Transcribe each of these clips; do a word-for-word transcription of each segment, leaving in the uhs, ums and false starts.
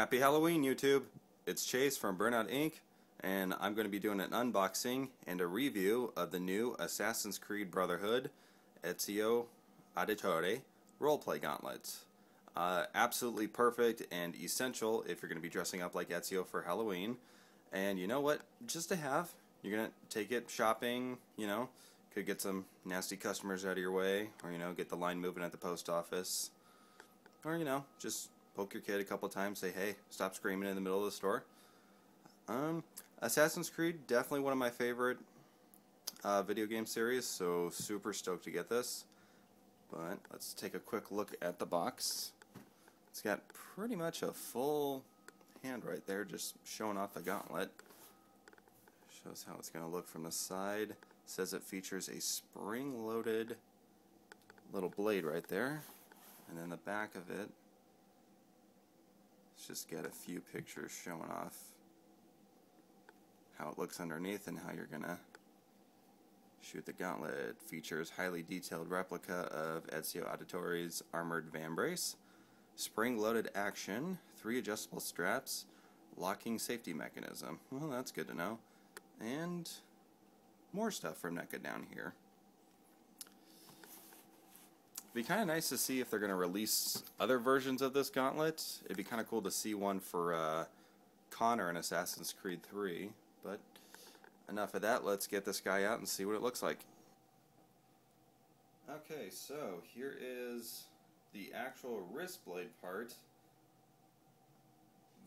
Happy Halloween, YouTube! It's Chase from Burnout Incorporated and I'm going to be doing an unboxing and a review of the new Assassin's Creed Brotherhood Ezio Auditore Roleplay Gauntlets. Uh, absolutely perfect and essential if you're going to be dressing up like Ezio for Halloween. And you know what? Just to have. You're going to take it shopping, you know, could get some nasty customers out of your way, or, you know, get the line moving at the post office. Or, you know, just poke your kid a couple times, say, hey, stop screaming in the middle of the store. Um, Assassin's Creed, definitely one of my favorite uh, video game series, so super stoked to get this. But let's take a quick look at the box. It's got pretty much a full hand right there, just showing off the gauntlet. Shows how it's going to look from the side. Says it features a spring-loaded little blade right there. And then the back of it, let's just get a few pictures showing off how it looks underneath and how you're going to shoot the gauntlet. Features highly detailed replica of Ezio Auditore's armored van brace, spring-loaded action, three adjustable straps, locking safety mechanism. Well, that's good to know. And more stuff from NECA down here. It'd be kind of nice to see if they're going to release other versions of this gauntlet. It'd be kind of cool to see one for uh, Connor in Assassin's Creed three. But enough of that. Let's get this guy out and see what it looks like. Okay, so here is the actual wrist blade part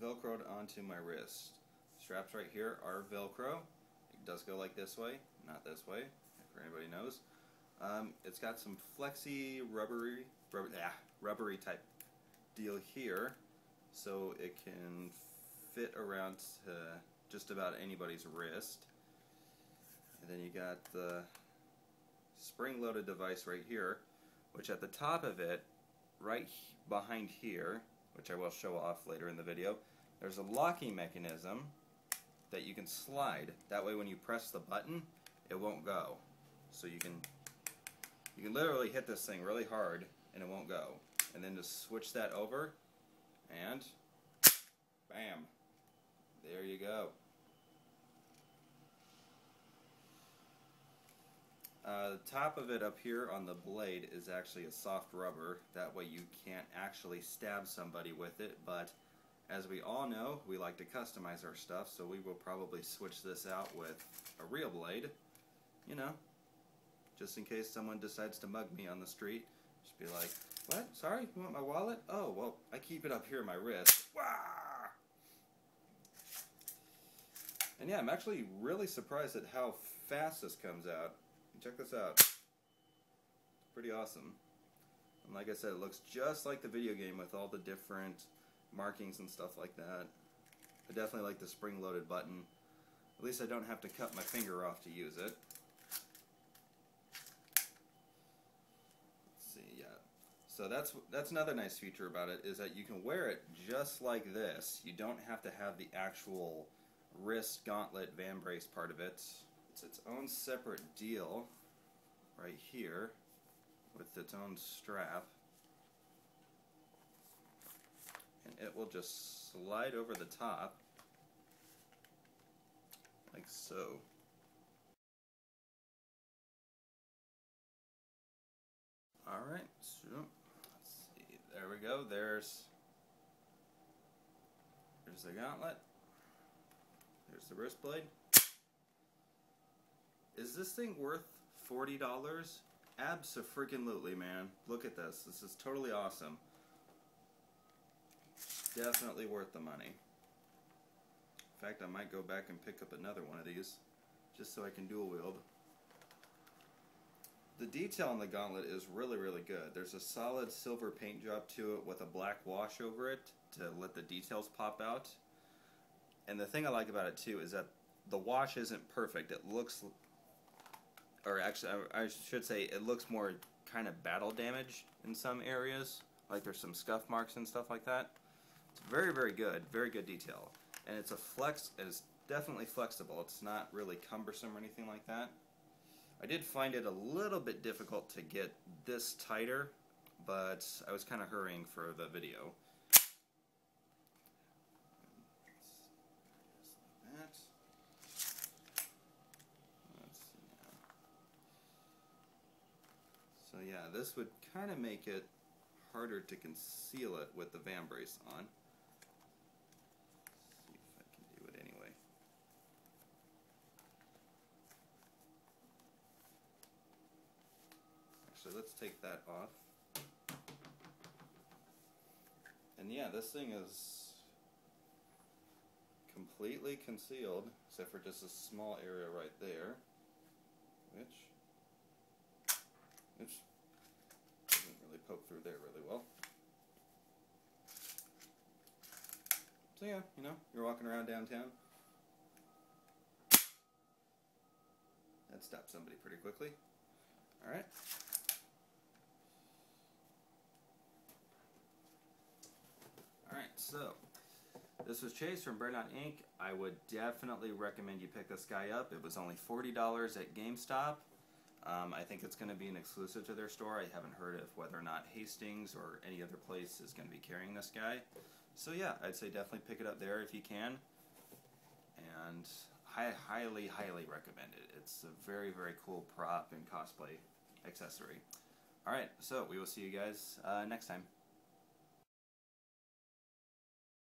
velcroed onto my wrist. Straps right here are Velcro. It does go like this way, not this way, if anybody knows. Um, it's got some flexi, rubbery, rubber, ah, rubbery type deal here, so it can fit around to just about anybody's wrist. And then you got the spring-loaded device right here, which at the top of it, right behind here, which I will show off later in the video, there's a locking mechanism that you can slide. That way when you press the button, it won't go. So you can you can literally hit this thing really hard and it won't go. And then just switch that over and bam. There you go. Uh, the top of it up here on the blade is actually a soft rubber. That way you can't actually stab somebody with it, but as we all know, we like to customize our stuff, so we will probably switch this out with a real blade, you know, just in case someone decides to mug me on the street. Just be like, what? Sorry? You want my wallet? Oh, well, I keep it up here in my wrist. Wah! And yeah, I'm actually really surprised at how fast this comes out. Check this out. It's pretty awesome. And like I said, it looks just like the video game with all the different markings and stuff like that. I definitely like the spring-loaded button. At least I don't have to cut my finger off to use it. Let's see, yeah. So that's that's another nice feature about it, is that you can wear it just like this. You don't have to have the actual wrist gauntlet van brace part of it. It's its own separate deal right here with its own strap. And it will just slide over the top, like so. Alright, so, let's see, there we go, there's, there's the gauntlet, there's the wrist blade. Is this thing worth forty dollars? Abso-freaking-lutely, man. Look at this, this is totally awesome. Definitely worth the money. In fact, I might go back and pick up another one of these just so I can dual wield. The detail on the gauntlet is really, really good. There's a solid silver paint job to it with a black wash over it to let the details pop out. And the thing I like about it too is that the wash isn't perfect. It looks, or actually I should say it looks more kind of battle damage in some areas. Like there's some scuff marks and stuff like that. It's very, very good, very good detail. And it's a flex, it's definitely flexible. It's not really cumbersome or anything like that. I did find it a little bit difficult to get this tighter, but I was kind of hurrying for the video. So yeah, this would kind of make it harder to conceal it with the van brace on. Let's see if I can do it anyway. Actually, let's take that off. And yeah, this thing is completely concealed, except for just a small area right there, which, oops, didn't really poke through there really well. So yeah, you know, you're walking around downtown. That stopped somebody pretty quickly. Alright. Alright, so this was Chase from Burnout Incorporated. I would definitely recommend you pick this guy up. It was only forty dollars at GameStop. Um, I think it's going to be an exclusive to their store. I haven't heard of whether or not Hastings or any other place is going to be carrying this guy. So yeah, I'd say definitely pick it up there if you can. And I highly, highly recommend it. It's a very, very cool prop and cosplay accessory. Alright, so we will see you guys uh, next time.